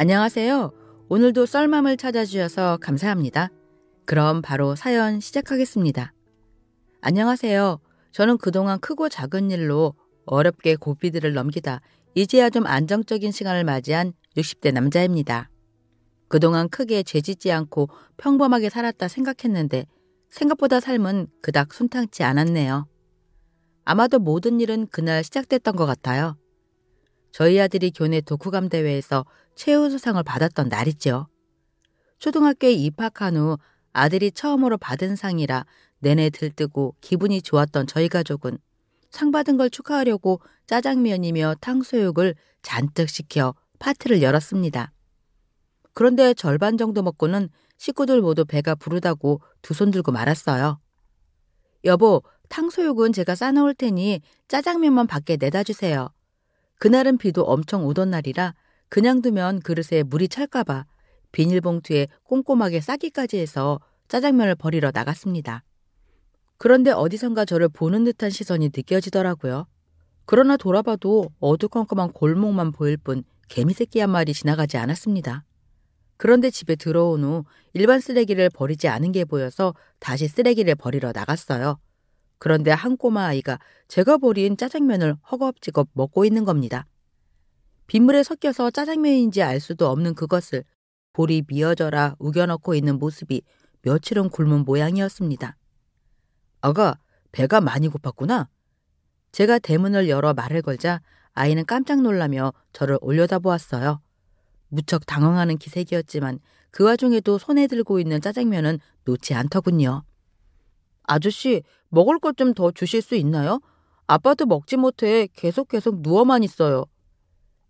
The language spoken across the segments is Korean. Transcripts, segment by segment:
안녕하세요. 오늘도 썰맘을 찾아주셔서 감사합니다. 그럼 바로 사연 시작하겠습니다. 안녕하세요. 저는 그동안 크고 작은 일로 어렵게 고비들을 넘기다 이제야 좀 안정적인 시간을 맞이한 60대 남자입니다. 그동안 크게 죄짓지 않고 평범하게 살았다 생각했는데 생각보다 삶은 그닥 순탄치 않았네요. 아마도 모든 일은 그날 시작됐던 것 같아요. 저희 아들이 교내 독후감 대회에서 최우수상을 받았던 날이죠. 초등학교에 입학한 후 아들이 처음으로 받은 상이라 내내 들뜨고 기분이 좋았던 저희 가족은 상 받은 걸 축하하려고 짜장면이며 탕수육을 잔뜩 시켜 파티를 열었습니다. 그런데 절반 정도 먹고는 식구들 모두 배가 부르다고 두 손 들고 말았어요. 여보, 탕수육은 제가 싸놓을 테니 짜장면만 밖에 내다 주세요. 그날은 비도 엄청 오던 날이라 그냥 두면 그릇에 물이 찰까봐 비닐봉투에 꼼꼼하게 싸기까지 해서 짜장면을 버리러 나갔습니다. 그런데 어디선가 저를 보는 듯한 시선이 느껴지더라고요. 그러나 돌아봐도 어두컴컴한 골목만 보일 뿐 개미새끼 한 마리 지나가지 않았습니다. 그런데 집에 들어온 후 일반 쓰레기를 버리지 않은 게 보여서 다시 쓰레기를 버리러 나갔어요. 그런데 한 꼬마 아이가 제가 버린 짜장면을 허겁지겁 먹고 있는 겁니다. 빗물에 섞여서 짜장면인지 알 수도 없는 그것을 볼이 미어져라 우겨넣고 있는 모습이 며칠은 굶은 모양이었습니다. 아가, 배가 많이 고팠구나. 제가 대문을 열어 말을 걸자 아이는 깜짝 놀라며 저를 올려다보았어요. 무척 당황하는 기색이었지만 그 와중에도 손에 들고 있는 짜장면은 놓지 않더군요. 아저씨, 먹을 것 좀 더 주실 수 있나요? 아빠도 먹지 못해 계속 누워만 있어요.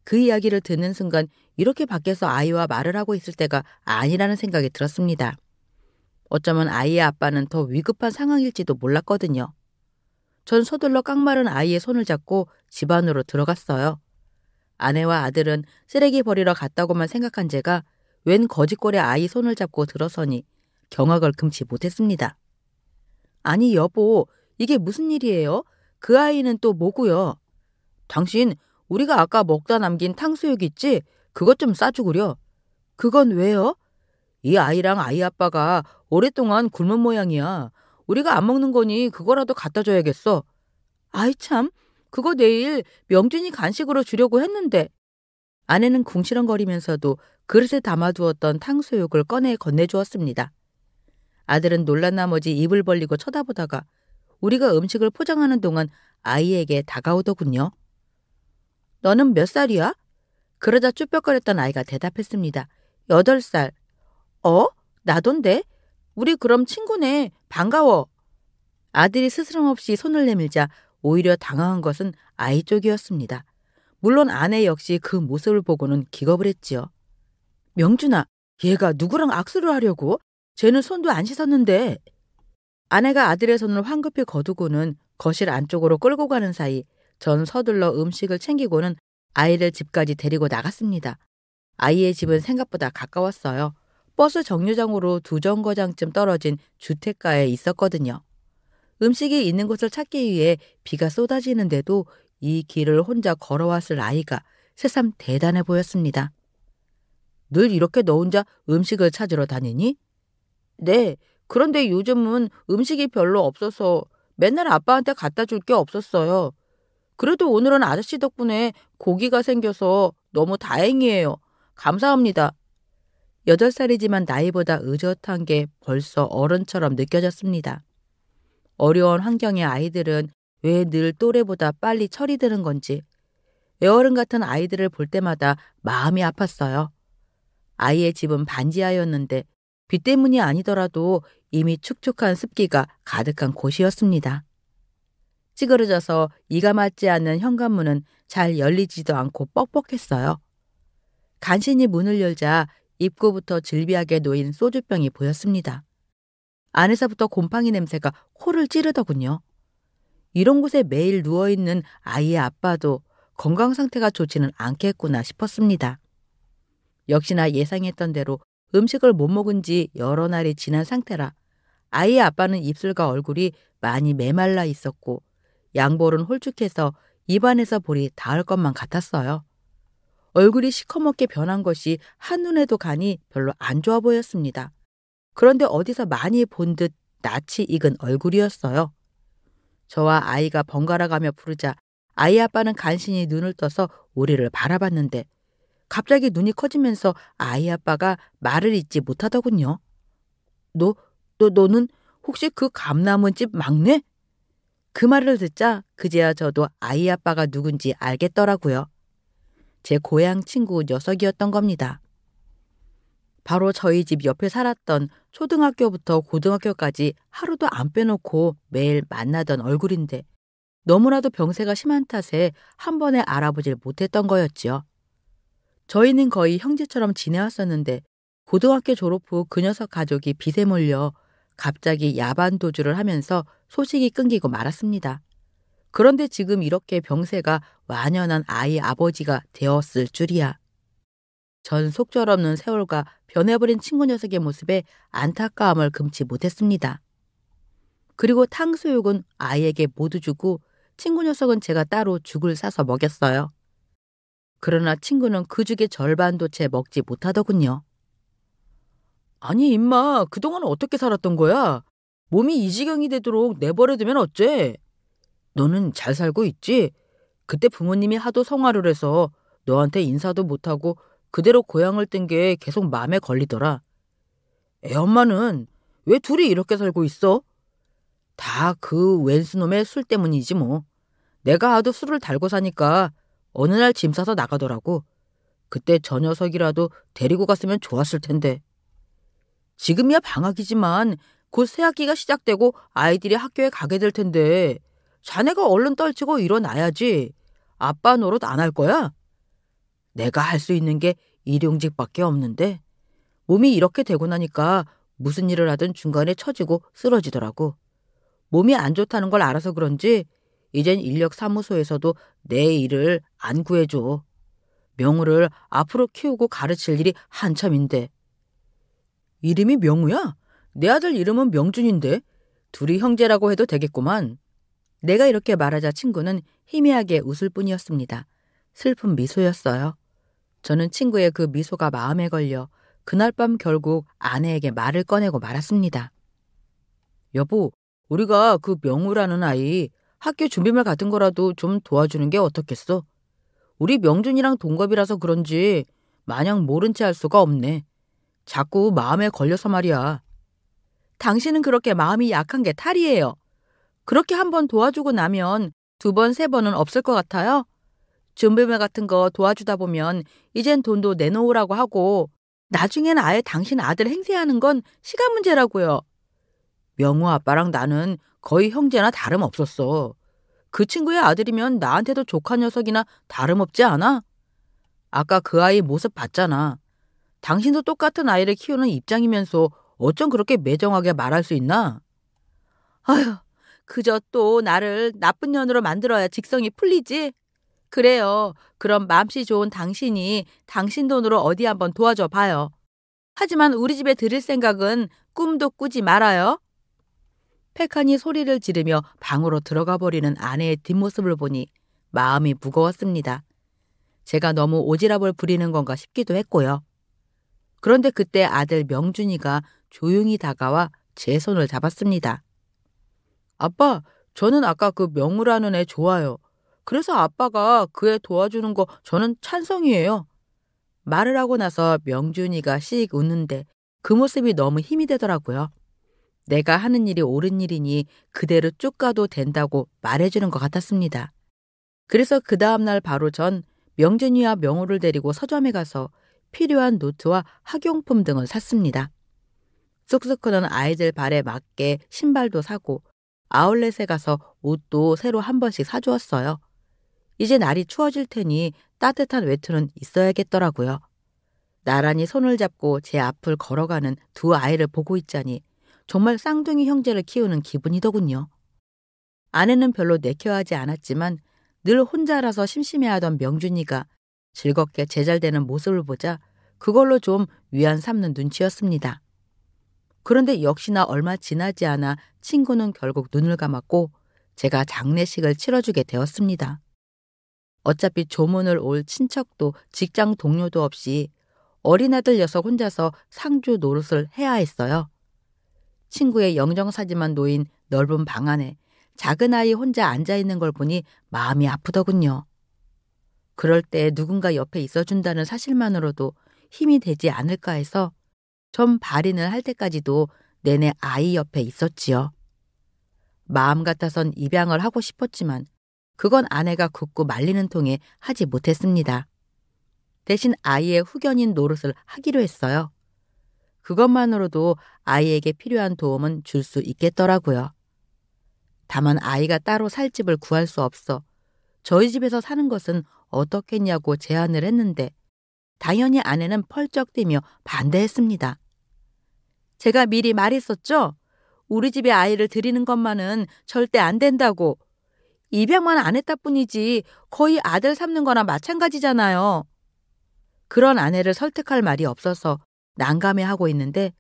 그 이야기를 듣는 순간 이렇게 밖에서 아이와 말을 하고 있을 때가 아니라는 생각이 들었습니다. 어쩌면 아이의 아빠는 더 위급한 상황일지도 몰랐거든요. 전 서둘러 깡마른 아이의 손을 잡고 집 안으로 들어갔어요. 아내와 아들은 쓰레기 버리러 갔다고만 생각한 제가 웬 거짓골에 아이 손을 잡고 들어서니 경악을 금치 못했습니다. 아니 여보, 이게 무슨 일이에요? 그 아이는 또 뭐고요? 당신, 우리가 아까 먹다 남긴 탕수육 있지? 그것 좀 싸주구려. 그건 왜요? 이 아이랑 아이 아빠가 오랫동안 굶은 모양이야. 우리가 안 먹는 거니 그거라도 갖다 줘야겠어. 아이 참, 그거 내일 명준이 간식으로 주려고 했는데. 아내는 궁시렁거리면서도 그릇에 담아두었던 탕수육을 꺼내 건네주었습니다. 아들은 놀란 나머지 입을 벌리고 쳐다보다가 우리가 음식을 포장하는 동안 아이에게 다가오더군요. 너는 몇 살이야? 그러자 쭈뼛거렸던 아이가 대답했습니다. 8살. 어? 나던데? 우리 그럼 친구네. 반가워. 아들이 스스럼없이 손을 내밀자 오히려 당황한 것은 아이 쪽이었습니다. 물론 아내 역시 그 모습을 보고는 기겁을 했지요. 명준아, 얘가 누구랑 악수를 하려고? 쟤는 손도 안 씻었는데. 아내가 아들의 손을 황급히 거두고는 거실 안쪽으로 끌고 가는 사이 전 서둘러 음식을 챙기고는 아이를 집까지 데리고 나갔습니다. 아이의 집은 생각보다 가까웠어요. 버스 정류장으로 2정거장쯤 떨어진 주택가에 있었거든요. 음식이 있는 곳을 찾기 위해 비가 쏟아지는데도 이 길을 혼자 걸어왔을 아이가 새삼 대단해 보였습니다. 늘 이렇게 너 혼자 음식을 찾으러 다니니? 네, 그런데 요즘은 음식이 별로 없어서 맨날 아빠한테 갖다 줄 게 없었어요. 그래도 오늘은 아저씨 덕분에 고기가 생겨서 너무 다행이에요. 감사합니다. 8살이지만 나이보다 의젓한 게 벌써 어른처럼 느껴졌습니다. 어려운 환경의 아이들은 왜 늘 또래보다 빨리 철이 드는 건지 애어른 같은 아이들을 볼 때마다 마음이 아팠어요. 아이의 집은 반지하였는데 비 때문이 아니더라도 이미 축축한 습기가 가득한 곳이었습니다. 찌그러져서 이가 맞지 않는 현관문은 잘 열리지도 않고 뻑뻑했어요. 간신히 문을 열자 입구부터 질비하게 놓인 소주병이 보였습니다. 안에서부터 곰팡이 냄새가 코를 찌르더군요. 이런 곳에 매일 누워있는 아이의 아빠도 건강 상태가 좋지는 않겠구나 싶었습니다. 역시나 예상했던 대로 음식을 못 먹은 지 여러 날이 지난 상태라 아이의 아빠는 입술과 얼굴이 많이 메말라 있었고 양볼은 홀쭉해서 입안에서 볼이 닿을 것만 같았어요. 얼굴이 시커멓게 변한 것이 한눈에도 가니 별로 안 좋아 보였습니다. 그런데 어디서 많이 본 듯 낯이 익은 얼굴이었어요. 저와 아이가 번갈아가며 부르자 아이 아빠는 간신히 눈을 떠서 우리를 바라봤는데 갑자기 눈이 커지면서 아이 아빠가 말을 잇지 못하더군요. 너는 혹시 그 감나무집 막내? 그 말을 듣자 그제야 저도 아이 아빠가 누군지 알겠더라고요. 제 고향 친구 녀석이었던 겁니다. 바로 저희 집 옆에 살았던 초등학교부터 고등학교까지 하루도 안 빼놓고 매일 만나던 얼굴인데 너무나도 병세가 심한 탓에 한 번에 알아보질 못했던 거였지요. 저희는 거의 형제처럼 지내왔었는데 고등학교 졸업 후 그 녀석 가족이 빚에 몰려 갑자기 야반 도주를 하면서 소식이 끊기고 말았습니다. 그런데 지금 이렇게 병세가 완연한 아이 아버지가 되었을 줄이야. 전 속절없는 세월과 변해버린 친구 녀석의 모습에 안타까움을 금치 못했습니다. 그리고 탕수육은 아이에게 모두 주고 친구 녀석은 제가 따로 죽을 싸서 먹였어요. 그러나 친구는 그 죽의 절반도 채 먹지 못하더군요. 아니 임마, 그동안 어떻게 살았던 거야? 몸이 이 지경이 되도록 내버려두면 어째? 너는 잘 살고 있지? 그때 부모님이 하도 성화를 해서 너한테 인사도 못하고 그대로 고향을 뜬 게 계속 마음에 걸리더라. 애 엄마는 왜 둘이 이렇게 살고 있어? 다 그 웬수놈의 술 때문이지 뭐. 내가 하도 술을 달고 사니까 어느 날 짐 싸서 나가더라고. 그때 저 녀석이라도 데리고 갔으면 좋았을 텐데. 지금이야 방학이지만 곧 새학기가 시작되고 아이들이 학교에 가게 될 텐데 자네가 얼른 떨치고 일어나야지. 아빠 노릇 안 할 거야? 내가 할 수 있는 게 일용직밖에 없는데 몸이 이렇게 되고 나니까 무슨 일을 하든 중간에 처지고 쓰러지더라고. 몸이 안 좋다는 걸 알아서 그런지 이젠 인력사무소에서도 내 일을 안 구해줘. 명우를 앞으로 키우고 가르칠 일이 한참인데. 이름이 명우야? 내 아들 이름은 명준인데 둘이 형제라고 해도 되겠구만. 내가 이렇게 말하자 친구는 희미하게 웃을 뿐이었습니다. 슬픈 미소였어요. 저는 친구의 그 미소가 마음에 걸려 그날 밤 결국 아내에게 말을 꺼내고 말았습니다. 여보, 우리가 그 명우라는 아이 학교 준비물 같은 거라도 좀 도와주는 게 어떻겠어? 우리 명준이랑 동갑이라서 그런지 마냥 모른 채 할 수가 없네. 자꾸 마음에 걸려서 말이야. 당신은 그렇게 마음이 약한 게 탈이에요. 그렇게 한 번 도와주고 나면 두 번, 세 번은 없을 것 같아요. 준비물 같은 거 도와주다 보면 이젠 돈도 내놓으라고 하고 나중엔 아예 당신 아들 행세하는 건 시간 문제라고요. 명우 아빠랑 나는 거의 형제나 다름없었어. 그 친구의 아들이면 나한테도 조카 녀석이나 다름없지 않아? 아까 그 아이 모습 봤잖아. 당신도 똑같은 아이를 키우는 입장이면서 어쩜 그렇게 매정하게 말할 수 있나? 아휴, 그저 또 나를 나쁜 년으로 만들어야 직성이 풀리지? 그래요. 그럼 맘씨 좋은 당신이 당신 돈으로 어디 한번 도와줘 봐요. 하지만 우리 집에 들일 생각은 꿈도 꾸지 말아요. 패칸이 소리를 지르며 방으로 들어가 버리는 아내의 뒷모습을 보니 마음이 무거웠습니다. 제가 너무 오지랖을 부리는 건가 싶기도 했고요. 그런데 그때 아들 명준이가 조용히 다가와 제 손을 잡았습니다. 아빠, 저는 아까 그 명우라는 애 좋아요. 그래서 아빠가 그 애 도와주는 거 저는 찬성이에요. 말을 하고 나서 명준이가 씩 웃는데 그 모습이 너무 힘이 되더라고요. 내가 하는 일이 옳은 일이니 그대로 쭉 가도 된다고 말해주는 것 같았습니다. 그래서 그 다음날 바로 전 명준이와 명우를 데리고 서점에 가서 필요한 노트와 학용품 등을 샀습니다. 쑥쑥 크는 아이들 발에 맞게 신발도 사고 아울렛에 가서 옷도 새로 한 번씩 사주었어요. 이제 날이 추워질 테니 따뜻한 외투는 있어야겠더라고요. 나란히 손을 잡고 제 앞을 걸어가는 두 아이를 보고 있자니 정말 쌍둥이 형제를 키우는 기분이더군요. 아내는 별로 내켜하지 않았지만 늘 혼자라서 심심해하던 명준이가 즐겁게 제잘되는 모습을 보자 그걸로 좀 위안 삼는 눈치였습니다. 그런데 역시나 얼마 지나지 않아 친구는 결국 눈을 감았고 제가 장례식을 치러주게 되었습니다. 어차피 조문을 올 친척도 직장 동료도 없이 어린아들 녀석 혼자서 상주 노릇을 해야 했어요. 친구의 영정사지만 놓인 넓은 방 안에 작은 아이 혼자 앉아있는 걸 보니 마음이 아프더군요. 그럴 때 누군가 옆에 있어준다는 사실만으로도 힘이 되지 않을까 해서 전 발인을 할 때까지도 내내 아이 옆에 있었지요. 마음 같아선 입양을 하고 싶었지만 그건 아내가 굳고 말리는 통에 하지 못했습니다. 대신 아이의 후견인 노릇을 하기로 했어요. 그것만으로도 아이에게 필요한 도움은 줄 수 있겠더라고요. 다만 아이가 따로 살 집을 구할 수 없어 저희 집에서 사는 것은 어떻겠냐고 제안을 했는데 당연히 아내는 펄쩍 뛰며 반대했습니다. 제가 미리 말했었죠? 우리 집에 아이를 들이는 것만은 절대 안 된다고. 입양만 안 했다 뿐이지 거의 아들 삼는 거나 마찬가지잖아요. 그런 아내를 설득할 말이 없어서 난감해하고 있는데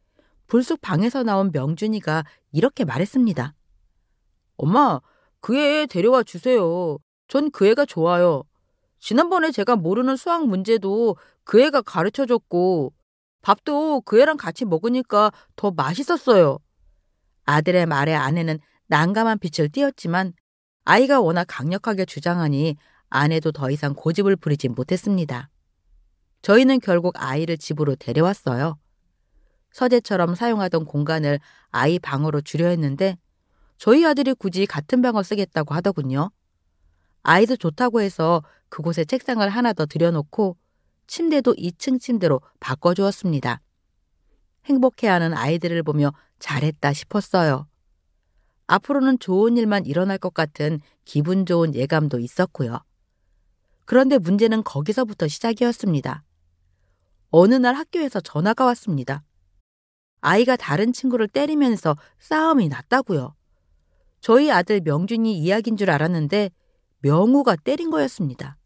불쑥 방에서 나온 명준이가 이렇게 말했습니다. 엄마, 그 애 데려와 주세요. 전 그 애가 좋아요. 지난번에 제가 모르는 수학 문제도 그 애가 가르쳐줬고 밥도 그 애랑 같이 먹으니까 더 맛있었어요. 아들의 말에 아내는 난감한 빛을 띄었지만 아이가 워낙 강력하게 주장하니 아내도 더 이상 고집을 부리지 못했습니다. 저희는 결국 아이를 집으로 데려왔어요. 서재처럼 사용하던 공간을 아이 방으로 주려 했는데 저희 아들이 굳이 같은 방을 쓰겠다고 하더군요. 아이도 좋다고 해서 그곳에 책상을 하나 더 들여놓고 침대도 2층 침대로 바꿔주었습니다. 행복해하는 아이들을 보며 잘했다 싶었어요. 앞으로는 좋은 일만 일어날 것 같은 기분 좋은 예감도 있었고요. 그런데 문제는 거기서부터 시작이었습니다. 어느 날 학교에서 전화가 왔습니다. 아이가 다른 친구를 때리면서 싸움이 났다고요. 저희 아들 명준이 이야기인 줄 알았는데 명우가 때린 거였습니다.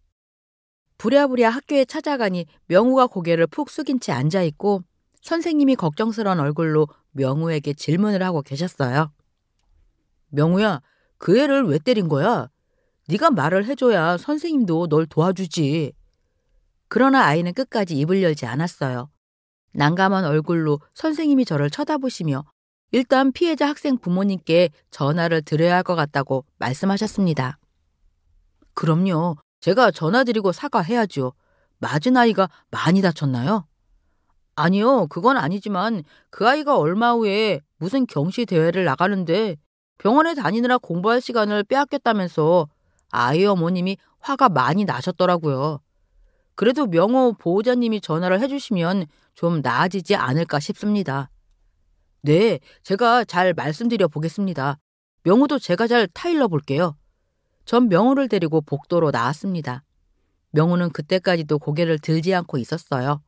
부랴부랴 학교에 찾아가니 명우가 고개를 푹 숙인 채 앉아있고 선생님이 걱정스러운 얼굴로 명우에게 질문을 하고 계셨어요. 명우야, 그 애를 왜 때린 거야? 네가 말을 해줘야 선생님도 널 도와주지. 그러나 아이는 끝까지 입을 열지 않았어요. 난감한 얼굴로 선생님이 저를 쳐다보시며 일단 피해자 학생 부모님께 전화를 드려야 할 것 같다고 말씀하셨습니다. 그럼요. 제가 전화드리고 사과해야죠. 맞은 아이가 많이 다쳤나요? 아니요. 그건 아니지만 그 아이가 얼마 후에 무슨 경시 대회를 나가는데 병원에 다니느라 공부할 시간을 빼앗겼다면서 아이 어머님이 화가 많이 나셨더라고요. 그래도 명호 보호자님이 전화를 해주시면 좀 나아지지 않을까 싶습니다. 네, 제가 잘 말씀드려 보겠습니다. 명호도 제가 잘 타일러 볼게요. 전 명호를 데리고 복도로 나왔습니다. 명호는 그때까지도 고개를 들지 않고 있었어요.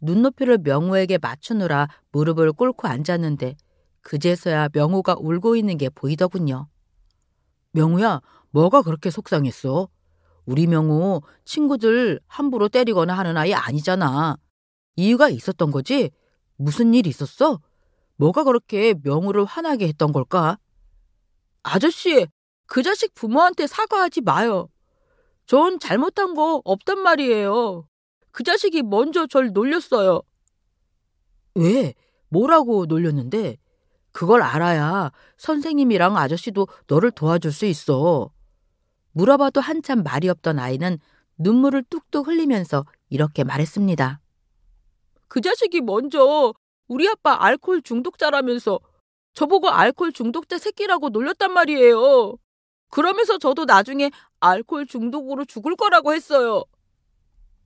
눈높이를 명호에게 맞추느라 무릎을 꿇고 앉았는데 그제서야 명호가 울고 있는 게 보이더군요. 명호야, 뭐가 그렇게 속상했어? 우리 명호 친구들 함부로 때리거나 하는 아이 아니잖아. 이유가 있었던 거지? 무슨 일 있었어? 뭐가 그렇게 명호를 화나게 했던 걸까? 아저씨! 그 자식 부모한테 사과하지 마요. 전 잘못한 거 없단 말이에요. 그 자식이 먼저 절 놀렸어요. 왜? 뭐라고 놀렸는데? 그걸 알아야 선생님이랑 아저씨도 너를 도와줄 수 있어. 물어봐도 한참 말이 없던 아이는 눈물을 뚝뚝 흘리면서 이렇게 말했습니다. 그 자식이 먼저 우리 아빠 알코올 중독자라면서 저보고 알코올 중독자 새끼라고 놀렸단 말이에요. 그러면서 저도 나중에 알코올 중독으로 죽을 거라고 했어요.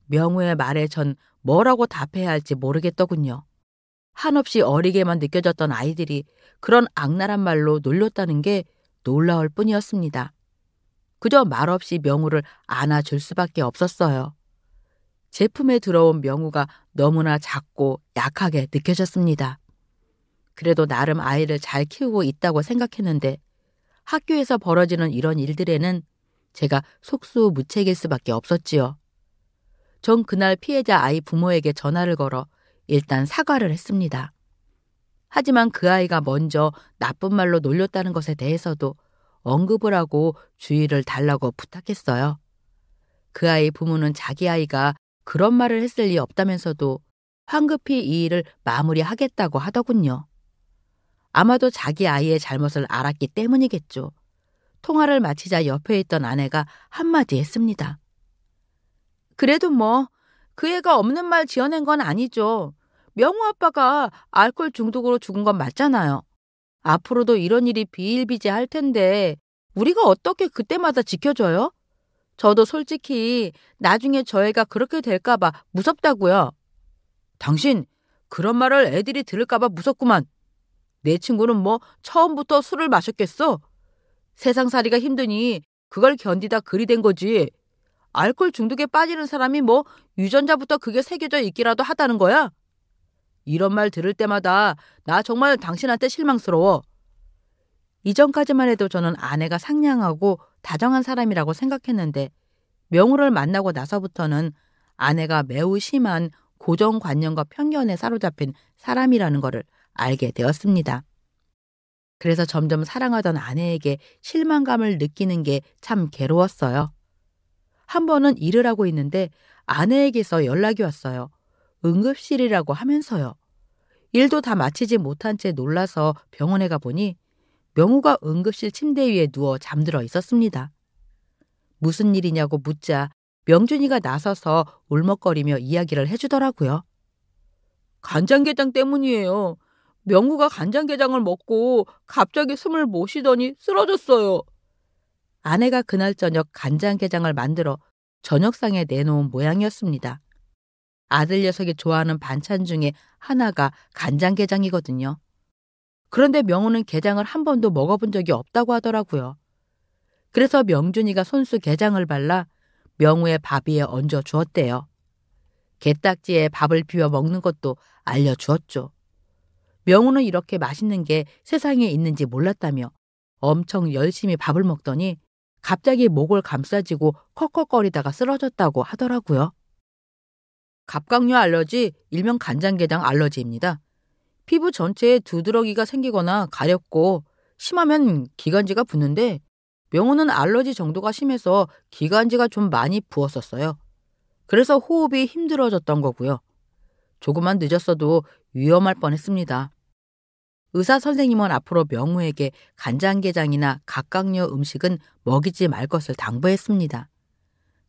명우의 말에 전 뭐라고 답해야 할지 모르겠더군요. 한없이 어리게만 느껴졌던 아이들이 그런 악랄한 말로 놀렸다는 게 놀라울 뿐이었습니다. 그저 말없이 명우를 안아줄 수밖에 없었어요. 제품에 들어온 명우가 너무나 작고 약하게 느껴졌습니다. 그래도 나름 아이를 잘 키우고 있다고 생각했는데 학교에서 벌어지는 이런 일들에는 제가 속수무책일 수밖에 없었지요. 전 그날 피해자 아이 부모에게 전화를 걸어 일단 사과를 했습니다. 하지만 그 아이가 먼저 나쁜 말로 놀렸다는 것에 대해서도 언급을 하고 주의를 달라고 부탁했어요. 그 아이 부모는 자기 아이가 그런 말을 했을 리 없다면서도 황급히 이 일을 마무리하겠다고 하더군요. 아마도 자기 아이의 잘못을 알았기 때문이겠죠. 통화를 마치자 옆에 있던 아내가 한마디 했습니다. 그래도 뭐 그 애가 없는 말 지어낸 건 아니죠. 명우 아빠가 알코올 중독으로 죽은 건 맞잖아요. 앞으로도 이런 일이 비일비재할 텐데 우리가 어떻게 그때마다 지켜줘요? 저도 솔직히 나중에 저 애가 그렇게 될까 봐 무섭다고요. 당신 그런 말을 애들이 들을까 봐 무섭구만. 내 친구는 뭐 처음부터 술을 마셨겠어? 세상살이가 힘드니 그걸 견디다 그리 된 거지. 알코올 중독에 빠지는 사람이 뭐 유전자부터 그게 새겨져 있기라도 하다는 거야? 이런 말 들을 때마다 나 정말 당신한테 실망스러워. 이전까지만 해도 저는 아내가 상냥하고 다정한 사람이라고 생각했는데 명우를 만나고 나서부터는 아내가 매우 심한 고정관념과 편견에 사로잡힌 사람이라는 거를 알게 되었습니다. 그래서 점점 사랑하던 아내에게 실망감을 느끼는 게 참 괴로웠어요. 한 번은 일을 하고 있는데 아내에게서 연락이 왔어요. 응급실이라고 하면서요. 일도 다 마치지 못한 채 놀라서 병원에 가보니 명우가 응급실 침대 위에 누워 잠들어 있었습니다. 무슨 일이냐고 묻자 명준이가 나서서 울먹거리며 이야기를 해주더라고요. 간장게장 때문이에요. 명우가 간장게장을 먹고 갑자기 숨을 못 쉬더니 쓰러졌어요. 아내가 그날 저녁 간장게장을 만들어 저녁상에 내놓은 모양이었습니다. 아들 녀석이 좋아하는 반찬 중에 하나가 간장게장이거든요. 그런데 명우는 게장을 한 번도 먹어본 적이 없다고 하더라고요. 그래서 명준이가 손수 게장을 발라 명우의 밥 위에 얹어 주었대요. 게딱지에 밥을 비벼 먹는 것도 알려주었죠. 명우는 이렇게 맛있는 게 세상에 있는지 몰랐다며 엄청 열심히 밥을 먹더니 갑자기 목을 감싸지고 컥컥거리다가 쓰러졌다고 하더라고요. 갑각류 알러지, 일명 간장게장 알러지입니다. 피부 전체에 두드러기가 생기거나 가렵고 심하면 기관지가 붓는데 명우는 알러지 정도가 심해서 기관지가 좀 많이 부었었어요. 그래서 호흡이 힘들어졌던 거고요. 조금만 늦었어도 위험할 뻔했습니다. 의사 선생님은 앞으로 명우에게 간장게장이나 갑각류 음식은 먹이지 말 것을 당부했습니다.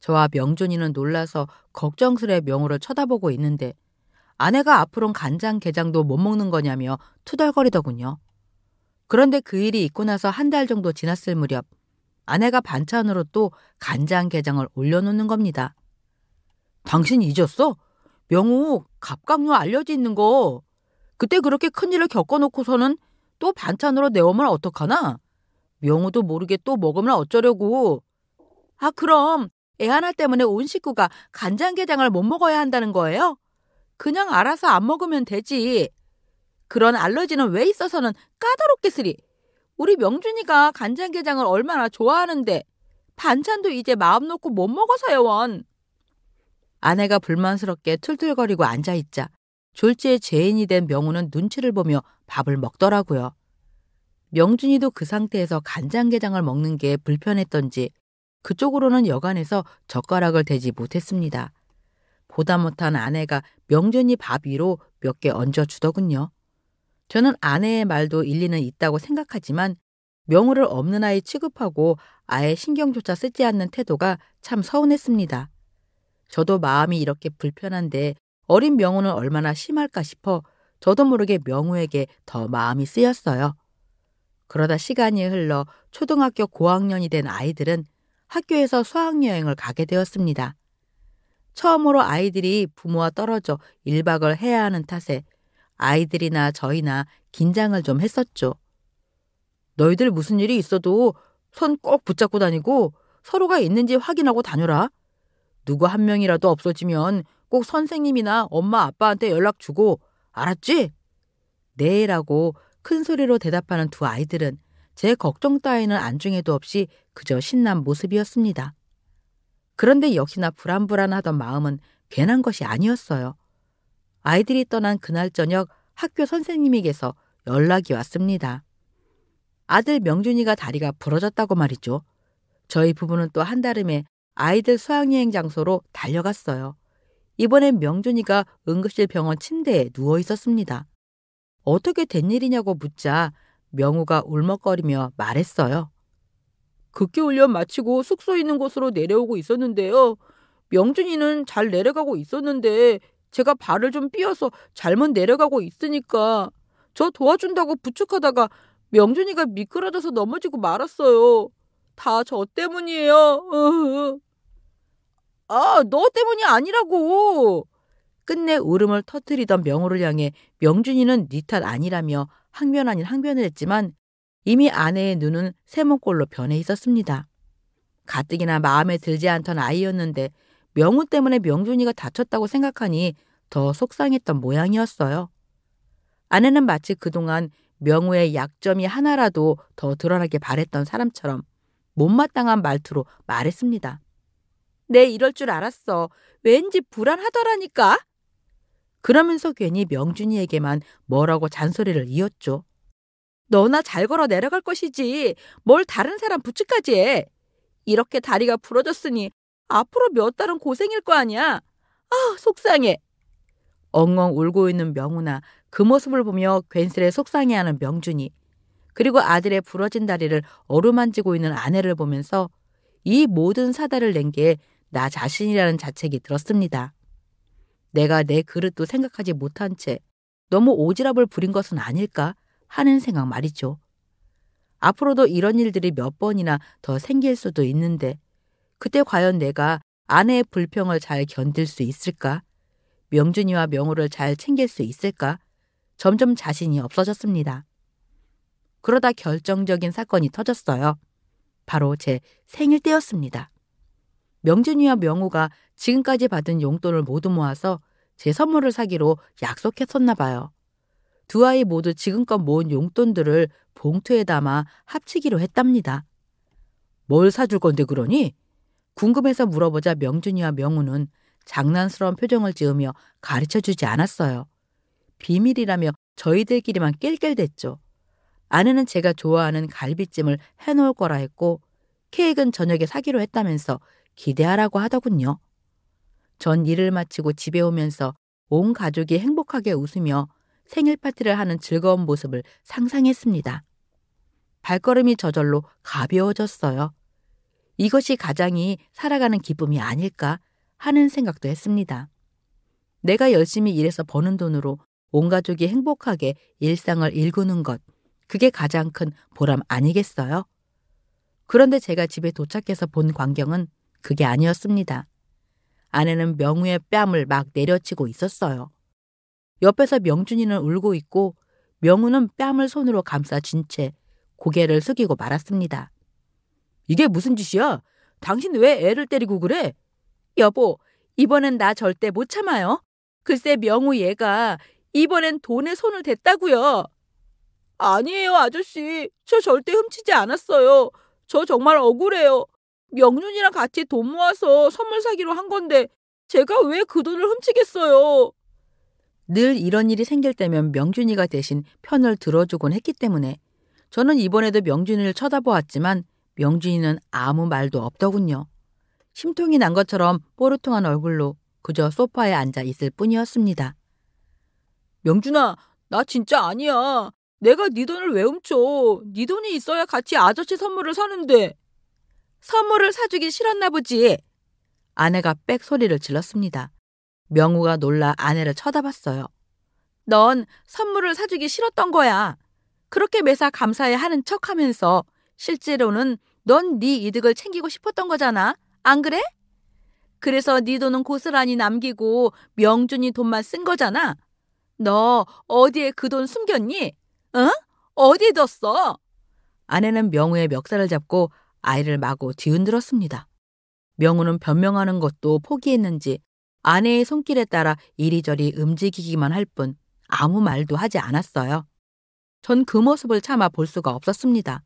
저와 명준이는 놀라서 걱정스레 명우를 쳐다보고 있는데 아내가 앞으로는 간장게장도 못 먹는 거냐며 투덜거리더군요. 그런데 그 일이 있고 나서 한 달 정도 지났을 무렵 아내가 반찬으로 또 간장게장을 올려놓는 겁니다. 당신 잊었어? 명우 갑각류 알러지 있는 거. 그때 그렇게 큰일을 겪어놓고서는 또 반찬으로 내오면 어떡하나? 명우도 모르게 또 먹으면 어쩌려고. 아 그럼 애 하나 때문에 온 식구가 간장게장을 못 먹어야 한다는 거예요? 그냥 알아서 안 먹으면 되지. 그런 알러지는 왜 있어서는 까다롭겠으리. 우리 명준이가 간장게장을 얼마나 좋아하는데 반찬도 이제 마음 놓고 못 먹어서요 원. 아내가 불만스럽게 툴툴거리고 앉아있자 졸지에 죄인이 된 명우는 눈치를 보며 밥을 먹더라고요. 명준이도 그 상태에서 간장게장을 먹는 게 불편했던지 그쪽으로는 여간해서 젓가락을 대지 못했습니다. 보다 못한 아내가 명준이 밥 위로 몇 개 얹어주더군요. 저는 아내의 말도 일리는 있다고 생각하지만 명우를 없는 아이 취급하고 아예 신경조차 쓰지 않는 태도가 참 서운했습니다. 저도 마음이 이렇게 불편한데 어린 명우는 얼마나 심할까 싶어 저도 모르게 명우에게 더 마음이 쓰였어요. 그러다 시간이 흘러 초등학교 고학년이 된 아이들은 학교에서 수학여행을 가게 되었습니다. 처음으로 아이들이 부모와 떨어져 1박을 해야 하는 탓에 아이들이나 저희나 긴장을 좀 했었죠. 너희들 무슨 일이 있어도 손 꼭 붙잡고 다니고 서로가 있는지 확인하고 다녀라. 누구 한 명이라도 없어지면 꼭 선생님이나 엄마 아빠한테 연락 주고 알았지? 네 라고 큰 소리로 대답하는 두 아이들은 제 걱정 따위는 안중에도 없이 그저 신난 모습이었습니다. 그런데 역시나 불안불안하던 마음은 괜한 것이 아니었어요. 아이들이 떠난 그날 저녁 학교 선생님에게서 연락이 왔습니다. 아들 명준이가 다리가 부러졌다고 말이죠. 저희 부부는 또 한달음에 아이들 수학여행 장소로 달려갔어요. 이번엔 명준이가 응급실 병원 침대에 누워 있었습니다. 어떻게 된 일이냐고 묻자 명우가 울먹거리며 말했어요. 극기훈련 마치고 숙소 있는 곳으로 내려오고 있었는데요. 명준이는 잘 내려가고 있었는데 제가 발을 좀 삐어서 잘못 내려가고 있으니까 저 도와준다고 부축하다가 명준이가 미끄러져서 넘어지고 말았어요. 다 저 때문이에요. 아, 너 때문이 아니라고. 끝내 울음을 터뜨리던 명호를 향해 명준이는 네 탓 아니라며 항변 아닌 항변을 했지만 이미 아내의 눈은 세모꼴로 변해 있었습니다. 가뜩이나 마음에 들지 않던 아이였는데 명호 때문에 명준이가 다쳤다고 생각하니 더 속상했던 모양이었어요. 아내는 마치 그동안 명호의 약점이 하나라도 더 드러나게 바랬던 사람처럼 못마땅한 말투로 말했습니다. 네, 이럴 줄 알았어. 왠지 불안하더라니까. 그러면서 괜히 명준이에게만 뭐라고 잔소리를 이었죠. 너나 잘 걸어 내려갈 것이지. 뭘 다른 사람 부축까지 해. 이렇게 다리가 부러졌으니 앞으로 몇 달은 고생일 거 아니야. 아, 속상해. 엉엉 울고 있는 명우나 그 모습을 보며 괜스레 속상해하는 명준이, 그리고 아들의 부러진 다리를 어루만지고 있는 아내를 보면서 이 모든 사다를 낸 게 나 자신이라는 자책이 들었습니다. 내가 내 그릇도 생각하지 못한 채 너무 오지랖을 부린 것은 아닐까 하는 생각 말이죠. 앞으로도 이런 일들이 몇 번이나 더 생길 수도 있는데 그때 과연 내가 아내의 불평을 잘 견딜 수 있을까? 명준이와 명호를 잘 챙길 수 있을까? 점점 자신이 없어졌습니다. 그러다 결정적인 사건이 터졌어요. 바로 제 생일 때였습니다. 명준이와 명호가 지금까지 받은 용돈을 모두 모아서 제 선물을 사기로 약속했었나 봐요. 두 아이 모두 지금껏 모은 용돈들을 봉투에 담아 합치기로 했답니다. 뭘 사줄 건데 그러니? 궁금해서 물어보자 명준이와 명호는 장난스러운 표정을 지으며 가르쳐주지 않았어요. 비밀이라며 저희들끼리만 낄낄댔죠. 아내는 제가 좋아하는 갈비찜을 해놓을 거라 했고 케이크는 저녁에 사기로 했다면서 기대하라고 하더군요. 전 일을 마치고 집에 오면서 온 가족이 행복하게 웃으며 생일 파티를 하는 즐거운 모습을 상상했습니다. 발걸음이 저절로 가벼워졌어요. 이것이 가장이 살아가는 기쁨이 아닐까 하는 생각도 했습니다. 내가 열심히 일해서 버는 돈으로 온 가족이 행복하게 일상을 일구는 것, 그게 가장 큰 보람 아니겠어요? 그런데 제가 집에 도착해서 본 광경은 그게 아니었습니다. 아내는 명우의 뺨을 막 내려치고 있었어요. 옆에서 명준이는 울고 있고 명우는 뺨을 손으로 감싸 쥔 채 고개를 숙이고 말았습니다. 이게 무슨 짓이야? 당신 왜 애를 때리고 그래? 여보, 이번엔 나 절대 못 참아요. 글쎄 명우 얘가 이번엔 돈에 손을 댔다고요. 아니에요, 아저씨. 저 절대 훔치지 않았어요. 저 정말 억울해요. 명준이랑 같이 돈 모아서 선물 사기로 한 건데 제가 왜 그 돈을 훔치겠어요. 늘 이런 일이 생길 때면 명준이가 대신 편을 들어주곤 했기 때문에 저는 이번에도 명준이를 쳐다보았지만 명준이는 아무 말도 없더군요. 심통이 난 것처럼 뽀르통한 얼굴로 그저 소파에 앉아 있을 뿐이었습니다. 명준아, 나 진짜 아니야. 내가 네 돈을 왜 훔쳐? 네 돈이 있어야 같이 아저씨 선물을 사는데. 선물을 사주기 싫었나 보지. 아내가 빽 소리를 질렀습니다. 명우가 놀라 아내를 쳐다봤어요. 넌 선물을 사주기 싫었던 거야. 그렇게 매사 감사해 하는 척하면서 실제로는 넌 네 이득을 챙기고 싶었던 거잖아. 안 그래? 그래서 네 돈은 고스란히 남기고 명준이 돈만 쓴 거잖아. 너 어디에 그 돈 숨겼니? 어? 어디에 뒀어? 아내는 명우의 멱살을 잡고 아이를 마구 뒤흔들었습니다. 명우는 변명하는 것도 포기했는지 아내의 손길에 따라 이리저리 움직이기만 할 뿐 아무 말도 하지 않았어요. 전 그 모습을 참아 볼 수가 없었습니다.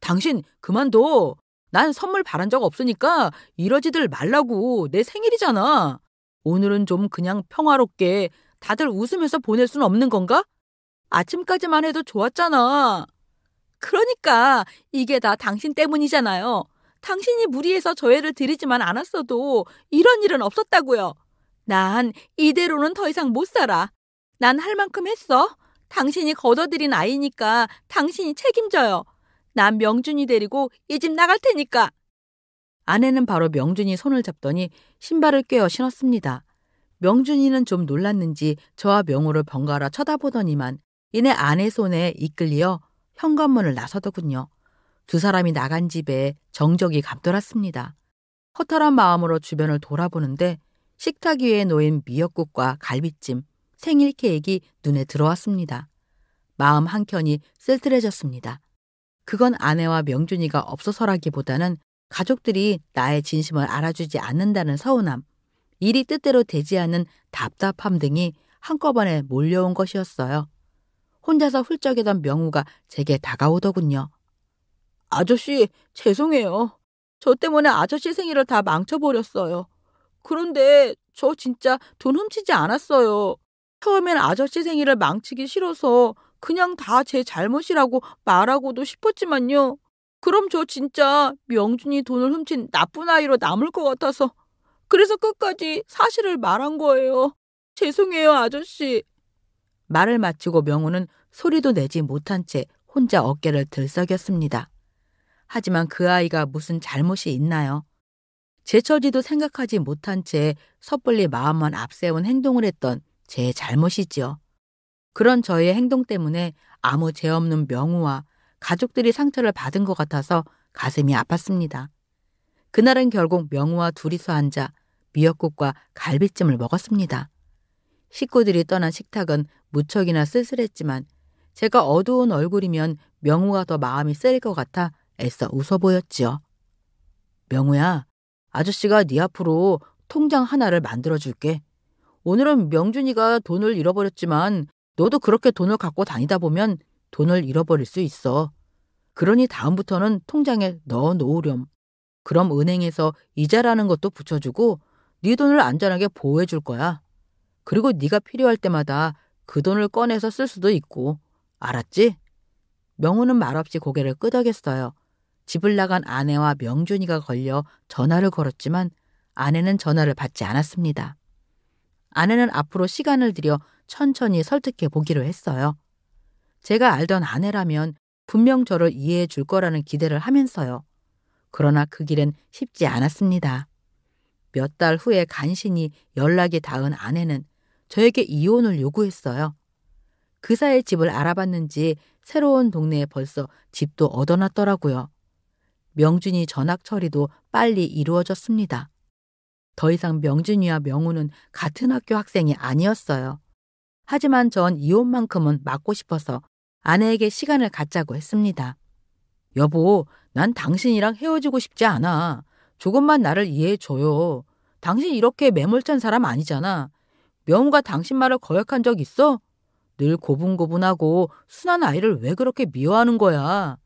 당신 그만둬. 난 선물 바란 적 없으니까 이러지들 말라고. 내 생일이잖아. 오늘은 좀 그냥 평화롭게 다들 웃으면서 보낼 순 없는 건가? 아침까지만 해도 좋았잖아. 그러니까 이게 다 당신 때문이잖아요. 당신이 무리해서 저 애를 들이지만 않았어도 이런 일은 없었다고요. 난 이대로는 더 이상 못 살아. 난 할 만큼 했어. 당신이 걷어들인 아이니까 당신이 책임져요. 난 명준이 데리고 이 집 나갈 테니까. 아내는 바로 명준이 손을 잡더니 신발을 꿰어 신었습니다. 명준이는 좀 놀랐는지 저와 명호를 번갈아 쳐다보더니만 이내 아내 손에 이끌려 현관문을 나서더군요. 두 사람이 나간 집에 정적이 감돌았습니다. 허탈한 마음으로 주변을 돌아보는데 식탁 위에 놓인 미역국과 갈비찜, 생일 케이크가 눈에 들어왔습니다. 마음 한켠이 쓸쓸해졌습니다. 그건 아내와 명준이가 없어서라기보다는 가족들이 나의 진심을 알아주지 않는다는 서운함, 일이 뜻대로 되지 않는 답답함 등이 한꺼번에 몰려온 것이었어요. 혼자서 훌쩍이던 명우가 제게 다가오더군요. 아저씨, 죄송해요. 저 때문에 아저씨 생일을 다 망쳐버렸어요. 그런데 저 진짜 돈 훔치지 않았어요. 처음엔 아저씨 생일을 망치기 싫어서 그냥 다 제 잘못이라고 말하고도 싶었지만요. 그럼 저 진짜 명준이 돈을 훔친 나쁜 아이로 남을 것 같아서 그래서 끝까지 사실을 말한 거예요. 죄송해요, 아저씨. 말을 마치고 명우는 소리도 내지 못한 채 혼자 어깨를 들썩였습니다. 하지만 그 아이가 무슨 잘못이 있나요? 제 처지도 생각하지 못한 채 섣불리 마음만 앞세운 행동을 했던 제 잘못이지요. 그런 저의 행동 때문에 아무 죄 없는 명우와 가족들이 상처를 받은 것 같아서 가슴이 아팠습니다. 그날은 결국 명우와 둘이서 앉아 미역국과 갈비찜을 먹었습니다. 식구들이 떠난 식탁은 무척이나 쓸쓸했지만 제가 어두운 얼굴이면 명우가 더 마음이 쓰일 것 같아 애써 웃어 보였지요. 명우야, 아저씨가 네 앞으로 통장 하나를 만들어줄게. 오늘은 명준이가 돈을 잃어버렸지만 너도 그렇게 돈을 갖고 다니다 보면 돈을 잃어버릴 수 있어. 그러니 다음부터는 통장에 넣어놓으렴. 그럼 은행에서 이자라는 것도 붙여주고 네 돈을 안전하게 보호해줄 거야. 그리고 네가 필요할 때마다 그 돈을 꺼내서 쓸 수도 있고. 알았지? 명호는 말없이 고개를 끄덕였어요. 집을 나간 아내와 명준이가 걸려 전화를 걸었지만 아내는 전화를 받지 않았습니다. 아내는 앞으로 시간을 들여 천천히 설득해 보기로 했어요. 제가 알던 아내라면 분명 저를 이해해 줄 거라는 기대를 하면서요. 그러나 그 길은 쉽지 않았습니다. 몇 달 후에 간신히 연락이 닿은 아내는 저에게 이혼을 요구했어요. 그 사이 집을 알아봤는지 새로운 동네에 벌써 집도 얻어놨더라고요. 명준이 전학 처리도 빨리 이루어졌습니다. 더 이상 명준이와 명우는 같은 학교 학생이 아니었어요. 하지만 전 이혼만큼은 막고 싶어서 아내에게 시간을 갖자고 했습니다. 여보, 난 당신이랑 헤어지고 싶지 않아. 조금만 나를 이해해줘요. 당신 이렇게 매몰찬 사람 아니잖아. 명우가 당신 말을 거역한 적 있어? 늘 고분고분하고 순한 아이를 왜 그렇게 미워하는 거야?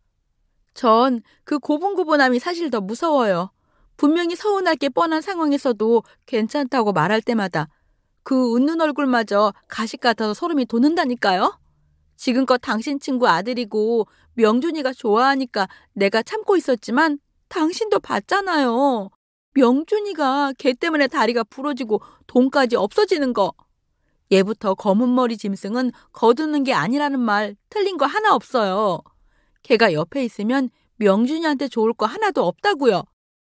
전 그 고분고분함이 사실 더 무서워요. 분명히 서운할 게 뻔한 상황에서도 괜찮다고 말할 때마다 그 웃는 얼굴마저 가식 같아서 소름이 돋는다니까요. 지금껏 당신 친구 아들이고 명준이가 좋아하니까 내가 참고 있었지만 당신도 봤잖아요. 명준이가 걔 때문에 다리가 부러지고 돈까지 없어지는 거. 얘부터 검은 머리 짐승은 거두는 게 아니라는 말 틀린 거 하나 없어요. 걔가 옆에 있으면 명준이한테 좋을 거 하나도 없다고요.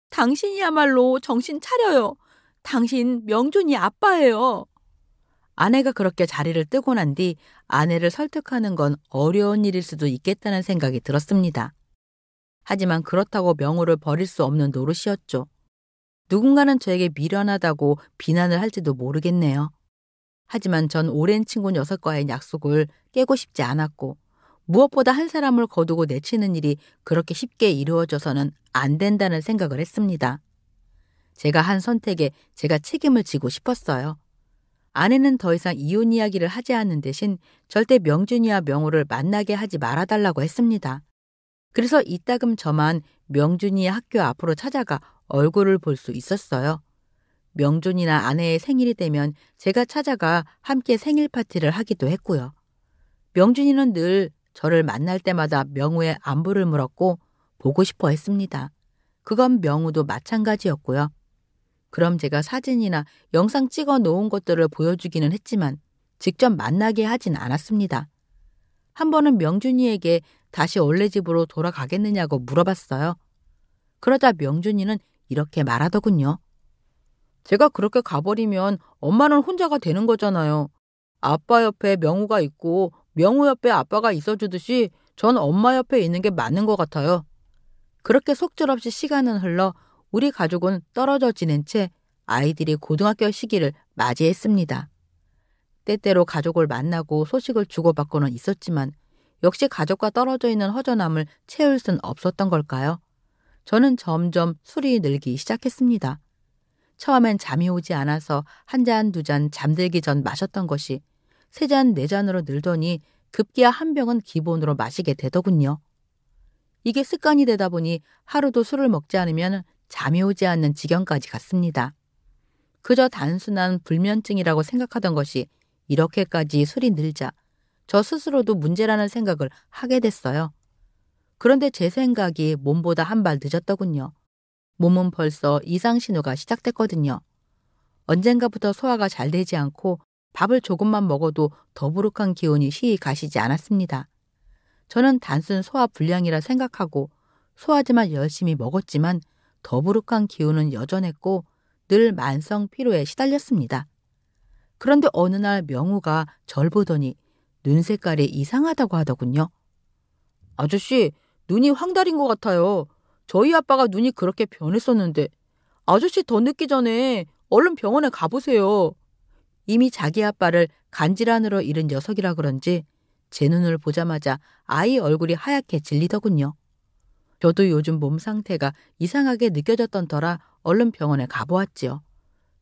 당신이야말로 정신 차려요. 당신 명준이 아빠예요. 아내가 그렇게 자리를 뜨고 난 뒤 아내를 설득하는 건 어려운 일일 수도 있겠다는 생각이 들었습니다. 하지만 그렇다고 명호를 버릴 수 없는 노릇이었죠. 누군가는 저에게 미련하다고 비난을 할지도 모르겠네요. 하지만 전 오랜 친구 녀석과의 약속을 깨고 싶지 않았고 무엇보다 한 사람을 거두고 내치는 일이 그렇게 쉽게 이루어져서는 안 된다는 생각을 했습니다. 제가 한 선택에 제가 책임을 지고 싶었어요. 아내는 더 이상 이혼 이야기를 하지 않는 대신 절대 명준이와 명호를 만나게 하지 말아달라고 했습니다. 그래서 이따금 저만 명준이의 학교 앞으로 찾아가 얼굴을 볼 수 있었어요. 명준이나 아내의 생일이 되면 제가 찾아가 함께 생일 파티를 하기도 했고요. 명준이는 늘 저를 만날 때마다 명우의 안부를 물었고 보고 싶어 했습니다. 그건 명우도 마찬가지였고요. 그럼 제가 사진이나 영상 찍어 놓은 것들을 보여주기는 했지만 직접 만나게 하진 않았습니다. 한 번은 명준이에게 다시 원래 집으로 돌아가겠느냐고 물어봤어요. 그러자 명준이는 이렇게 말하더군요. 제가 그렇게 가버리면 엄마는 혼자가 되는 거잖아요. 아빠 옆에 명우가 있고 명우 옆에 아빠가 있어주듯이 전 엄마 옆에 있는 게 맞는 것 같아요. 그렇게 속절없이 시간은 흘러 우리 가족은 떨어져 지낸 채 아이들이 고등학교 시기를 맞이했습니다. 때때로 가족을 만나고 소식을 주고받고는 있었지만 역시 가족과 떨어져 있는 허전함을 채울 순 없었던 걸까요? 저는 점점 술이 늘기 시작했습니다. 처음엔 잠이 오지 않아서 한 잔, 두 잔 잠들기 전 마셨던 것이 세 잔, 네 잔으로 늘더니 급기야 한 병은 기본으로 마시게 되더군요. 이게 습관이 되다 보니 하루도 술을 먹지 않으면 잠이 오지 않는 지경까지 갔습니다. 그저 단순한 불면증이라고 생각하던 것이 이렇게까지 술이 늘자 저 스스로도 문제라는 생각을 하게 됐어요. 그런데 제 생각이 몸보다 한 발 늦었더군요. 몸은 벌써 이상 신호가 시작됐거든요. 언젠가부터 소화가 잘 되지 않고 밥을 조금만 먹어도 더부룩한 기운이 희이 가시지 않았습니다. 저는 단순 소화 불량이라 생각하고 소화제만 열심히 먹었지만 더부룩한 기운은 여전했고 늘 만성 피로에 시달렸습니다. 그런데 어느 날 명우가 절 보더니 눈 색깔이 이상하다고 하더군요. 아저씨, 눈이 황달인 것 같아요. 저희 아빠가 눈이 그렇게 변했었는데 아저씨 더 늦기 전에 얼른 병원에 가보세요. 이미 자기 아빠를 간질환으로 잃은 녀석이라 그런지 제 눈을 보자마자 아이 얼굴이 하얗게 질리더군요. 저도 요즘 몸 상태가 이상하게 느껴졌던 터라 얼른 병원에 가보았지요.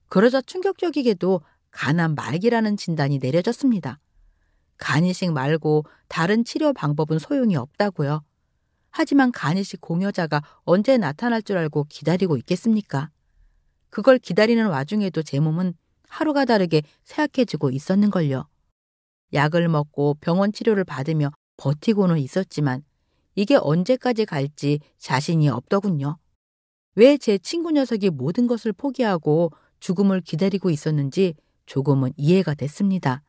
그러자 충격적이게도 간암 말기라는 진단이 내려졌습니다. 간이식 말고 다른 치료 방법은 소용이 없다고요. 하지만 간이식 공여자가 언제 나타날 줄 알고 기다리고 있겠습니까? 그걸 기다리는 와중에도 제 몸은 하루가 다르게 쇠약해지고 있었는걸요. 약을 먹고 병원 치료를 받으며 버티고는 있었지만 이게 언제까지 갈지 자신이 없더군요. 왜 제 친구 녀석이 모든 것을 포기하고 죽음을 기다리고 있었는지 조금은 이해가 됐습니다.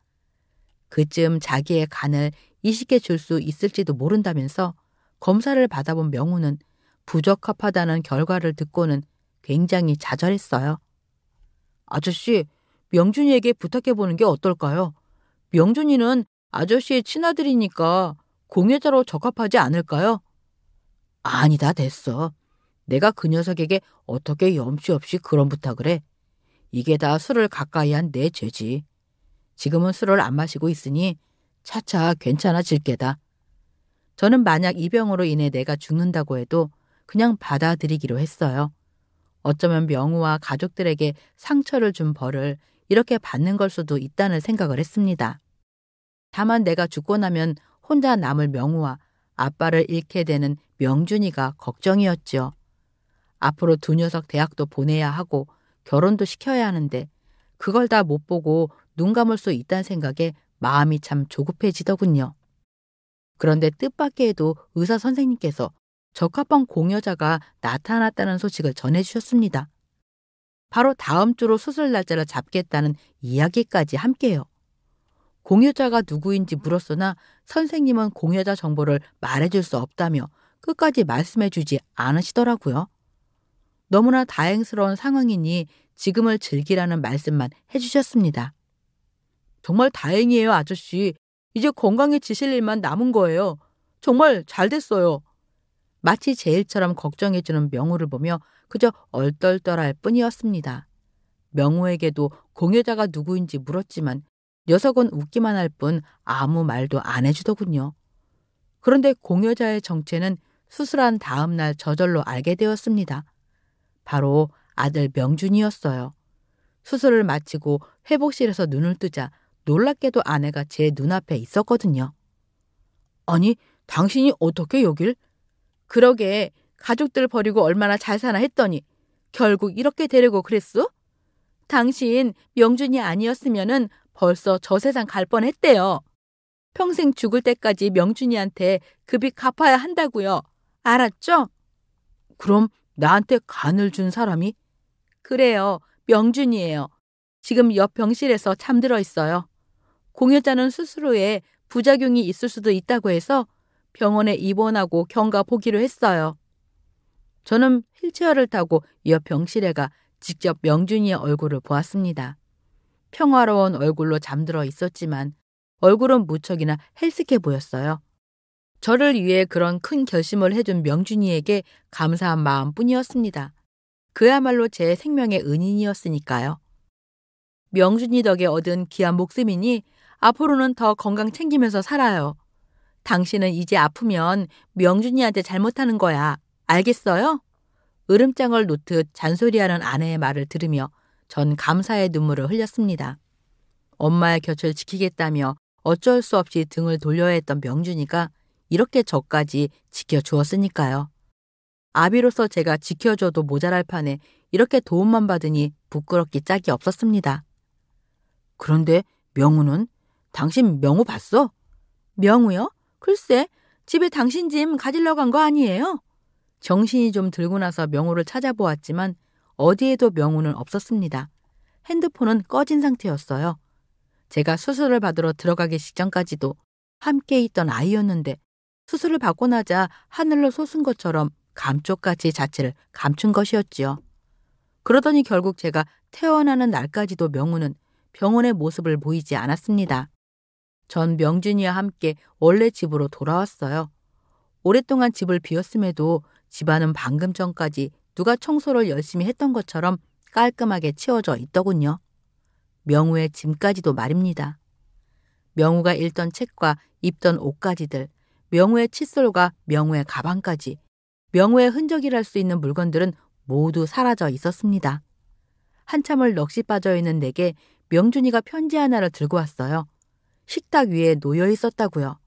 그쯤 자기의 간을 이식해 줄 수 있을지도 모른다면서 검사를 받아본 명우는 부적합하다는 결과를 듣고는 굉장히 좌절했어요. 아저씨, 명준이에게 부탁해보는 게 어떨까요? 명준이는 아저씨의 친아들이니까 공여자로 적합하지 않을까요? 아니다, 됐어. 내가 그 녀석에게 어떻게 염치 없이 그런 부탁을 해. 이게 다 술을 가까이 한 내 죄지. 지금은 술을 안 마시고 있으니 차차 괜찮아질 게다. 저는 만약 이 병으로 인해 내가 죽는다고 해도 그냥 받아들이기로 했어요. 어쩌면 명우와 가족들에게 상처를 준 벌을 이렇게 받는 걸 수도 있다는 생각을 했습니다. 다만 내가 죽고 나면 혼자 남을 명우와 아빠를 잃게 되는 명준이가 걱정이었죠. 앞으로 두 녀석 대학도 보내야 하고 결혼도 시켜야 하는데 그걸 다 못 보고 눈 감을 수 있다는 생각에 마음이 참 조급해지더군요. 그런데 뜻밖에도 의사 선생님께서 적합한 공여자가 나타났다는 소식을 전해주셨습니다. 바로 다음 주로 수술 날짜를 잡겠다는 이야기까지 함께요. 공여자가 누구인지 물었으나 선생님은 공여자 정보를 말해줄 수 없다며 끝까지 말씀해주지 않으시더라고요. 너무나 다행스러운 상황이니 지금을 즐기라는 말씀만 해주셨습니다. 정말 다행이에요, 아저씨. 이제 건강해지실 일만 남은 거예요. 정말 잘 됐어요. 마치 제 일처럼 걱정해주는 명우를 보며 그저 얼떨떨할 뿐이었습니다. 명우에게도 공여자가 누구인지 물었지만 녀석은 웃기만 할 뿐 아무 말도 안 해주더군요. 그런데 공여자의 정체는 수술한 다음 날 저절로 알게 되었습니다. 바로 아들 명준이었어요. 수술을 마치고 회복실에서 눈을 뜨자 놀랍게도 아내가 제 눈앞에 있었거든요. 아니, 당신이 어떻게 여길? 그러게, 가족들 버리고 얼마나 잘 사나 했더니 결국 이렇게 되려고 그랬어? 당신 명준이 아니었으면은 벌써 저 세상 갈 뻔했대요. 평생 죽을 때까지 명준이한테 급이 갚아야 한다고요. 알았죠? 그럼 나한테 간을 준 사람이? 그래요. 명준이에요. 지금 옆 병실에서 잠들어 있어요. 공여자는 스스로에 부작용이 있을 수도 있다고 해서 병원에 입원하고 경과 보기로 했어요. 저는 휠체어를 타고 옆 병실에 가 직접 명준이의 얼굴을 보았습니다. 평화로운 얼굴로 잠들어 있었지만 얼굴은 무척이나 헬스케 보였어요. 저를 위해 그런 큰 결심을 해준 명준이에게 감사한 마음뿐이었습니다. 그야말로 제 생명의 은인이었으니까요. 명준이 덕에 얻은 귀한 목숨이니 앞으로는 더 건강 챙기면서 살아요. 당신은 이제 아프면 명준이한테 잘못하는 거야. 알겠어요? 으름장을 놓듯 잔소리하는 아내의 말을 들으며 전 감사의 눈물을 흘렸습니다. 엄마의 곁을 지키겠다며 어쩔 수 없이 등을 돌려야 했던 명준이가 이렇게 저까지 지켜주었으니까요. 아비로서 제가 지켜줘도 모자랄 판에 이렇게 도움만 받으니 부끄럽기 짝이 없었습니다. 그런데 명우는? 당신 명우 봤어? 명우요? 글쎄, 집에 당신 짐 가지러 간 거 아니에요? 정신이 좀 들고 나서 명우를 찾아보았지만 어디에도 명우는 없었습니다. 핸드폰은 꺼진 상태였어요. 제가 수술을 받으러 들어가기 직전까지도 함께 있던 아이였는데 수술을 받고 나자 하늘로 솟은 것처럼 감쪽같이 자체를 감춘 것이었지요. 그러더니 결국 제가 퇴원하는 날까지도 명우는 병원의 모습을 보이지 않았습니다. 전 명준이와 함께 원래 집으로 돌아왔어요. 오랫동안 집을 비웠음에도 집안은 방금 전까지 누가 청소를 열심히 했던 것처럼 깔끔하게 치워져 있더군요. 명우의 짐까지도 말입니다. 명우가 읽던 책과 입던 옷까지들, 명우의 칫솔과 명우의 가방까지, 명우의 흔적이랄 수 있는 물건들은 모두 사라져 있었습니다. 한참을 넋이 빠져있는 내게 명준이가 편지 하나를 들고 왔어요. 식탁 위에 놓여 있었다고요.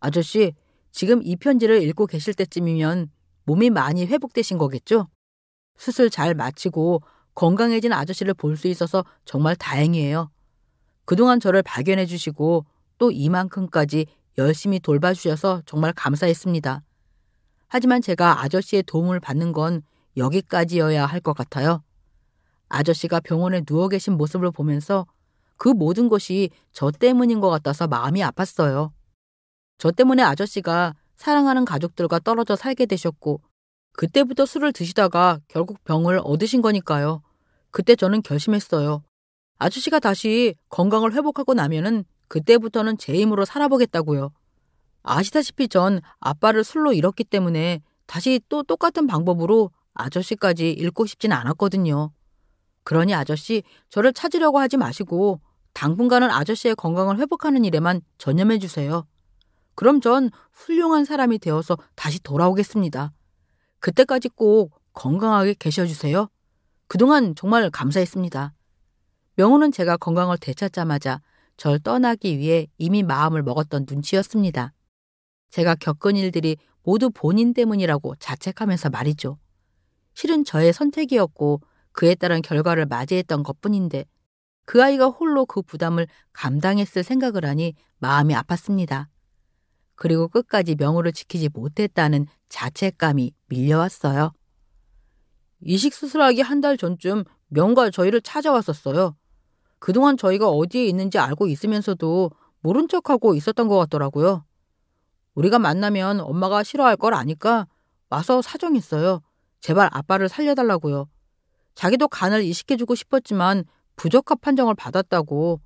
아저씨, 지금 이 편지를 읽고 계실 때쯤이면 몸이 많이 회복되신 거겠죠? 수술 잘 마치고 건강해진 아저씨를 볼 수 있어서 정말 다행이에요. 그동안 저를 발견해 주시고 또 이만큼까지 열심히 돌봐주셔서 정말 감사했습니다. 하지만 제가 아저씨의 도움을 받는 건 여기까지여야 할 것 같아요. 아저씨가 병원에 누워 계신 모습을 보면서 그 모든 것이 저 때문인 것 같아서 마음이 아팠어요. 저 때문에 아저씨가 사랑하는 가족들과 떨어져 살게 되셨고 그때부터 술을 드시다가 결국 병을 얻으신 거니까요. 그때 저는 결심했어요. 아저씨가 다시 건강을 회복하고 나면은 그때부터는 제 힘으로 살아보겠다고요. 아시다시피 전 아빠를 술로 잃었기 때문에 다시 또 똑같은 방법으로 아저씨까지 잃고 싶진 않았거든요. 그러니 아저씨, 저를 찾으려고 하지 마시고 당분간은 아저씨의 건강을 회복하는 일에만 전념해 주세요. 그럼 전 훌륭한 사람이 되어서 다시 돌아오겠습니다. 그때까지 꼭 건강하게 계셔주세요. 그동안 정말 감사했습니다. 명호는 제가 건강을 되찾자마자 절 떠나기 위해 이미 마음을 먹었던 눈치였습니다. 제가 겪은 일들이 모두 본인 때문이라고 자책하면서 말이죠. 실은 저의 선택이었고 그에 따른 결과를 맞이했던 것뿐인데 그 아이가 홀로 그 부담을 감당했을 생각을 하니 마음이 아팠습니다. 그리고 끝까지 명호를 지키지 못했다는 자책감이 밀려왔어요. 이식수술하기 한 달 전쯤 명호가 저희를 찾아왔었어요. 그동안 저희가 어디에 있는지 알고 있으면서도 모른 척하고 있었던 것 같더라고요. 우리가 만나면 엄마가 싫어할 걸 아니까 와서 사정했어요. 제발 아빠를 살려달라고요. 자기도 간을 이식해주고 싶었지만 부적합 판정을 받았다고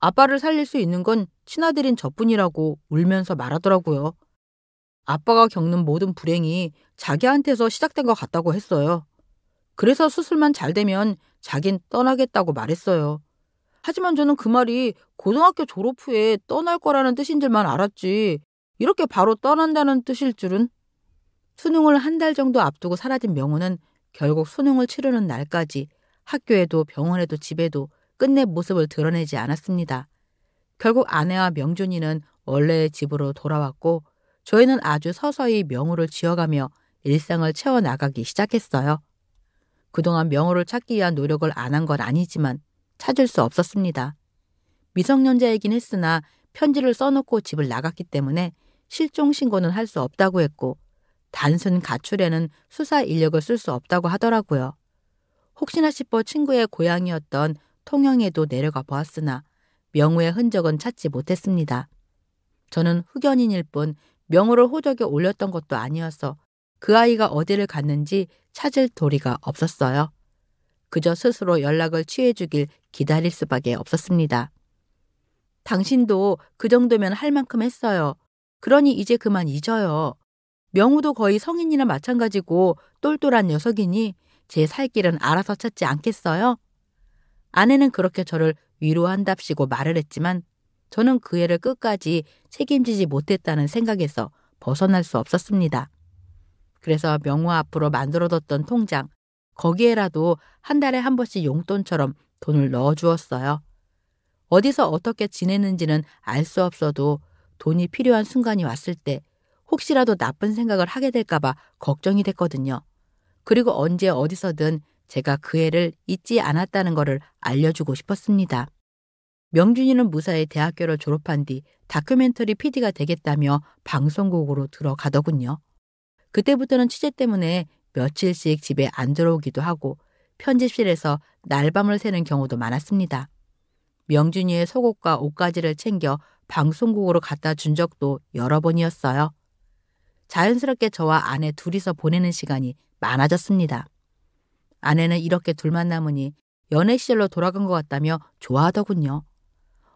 아빠를 살릴 수 있는 건 친아들인 저뿐이라고 울면서 말하더라고요. 아빠가 겪는 모든 불행이 자기한테서 시작된 것 같다고 했어요. 그래서 수술만 잘 되면 자긴 떠나겠다고 말했어요. 하지만 저는 그 말이 고등학교 졸업 후에 떠날 거라는 뜻인 줄만 알았지 이렇게 바로 떠난다는 뜻일 줄은. 수능을 한 달 정도 앞두고 사라진 명호는 결국 수능을 치르는 날까지 학교에도 병원에도 집에도 끝내 모습을 드러내지 않았습니다. 결국 아내와 명준이는 원래의 집으로 돌아왔고 저희는 아주 서서히 명호를 지어가며 일상을 채워나가기 시작했어요. 그동안 명호를 찾기 위한 노력을 안 한 건 아니지만 찾을 수 없었습니다. 미성년자이긴 했으나 편지를 써놓고 집을 나갔기 때문에 실종신고는 할 수 없다고 했고 단순 가출에는 수사 인력을 쓸 수 없다고 하더라고요. 혹시나 싶어 친구의 고향이었던 통영에도 내려가 보았으나 명우의 흔적은 찾지 못했습니다. 저는 흑연인일 뿐 명우를 호적에 올렸던 것도 아니어서 그 아이가 어디를 갔는지 찾을 도리가 없었어요. 그저 스스로 연락을 취해주길 기다릴 수밖에 없었습니다. 당신도 그 정도면 할 만큼 했어요. 그러니 이제 그만 잊어요. 명우도 거의 성인이나 마찬가지고 똘똘한 녀석이니 제 살 길은 알아서 찾지 않겠어요? 아내는 그렇게 저를 위로한답시고 말을 했지만 저는 그 애를 끝까지 책임지지 못했다는 생각에서 벗어날 수 없었습니다. 그래서 명우 앞으로 만들어뒀던 통장, 거기에라도 한 달에 한 번씩 용돈처럼 돈을 넣어주었어요. 어디서 어떻게 지내는지는 알 수 없어도 돈이 필요한 순간이 왔을 때 혹시라도 나쁜 생각을 하게 될까 봐 걱정이 됐거든요. 그리고 언제 어디서든 제가 그 애를 잊지 않았다는 것을 알려주고 싶었습니다. 명준이는 무사히 대학교를 졸업한 뒤 다큐멘터리 PD가 되겠다며 방송국으로 들어가더군요. 그때부터는 취재 때문에 며칠씩 집에 안 들어오기도 하고 편집실에서 날밤을 새는 경우도 많았습니다. 명준이의 속옷과 옷가지를 챙겨 방송국으로 갖다 준 적도 여러 번이었어요. 자연스럽게 저와 아내 둘이서 보내는 시간이 많아졌습니다. 아내는 이렇게 둘만 남으니 연애 시절로 돌아간 것 같다며 좋아하더군요.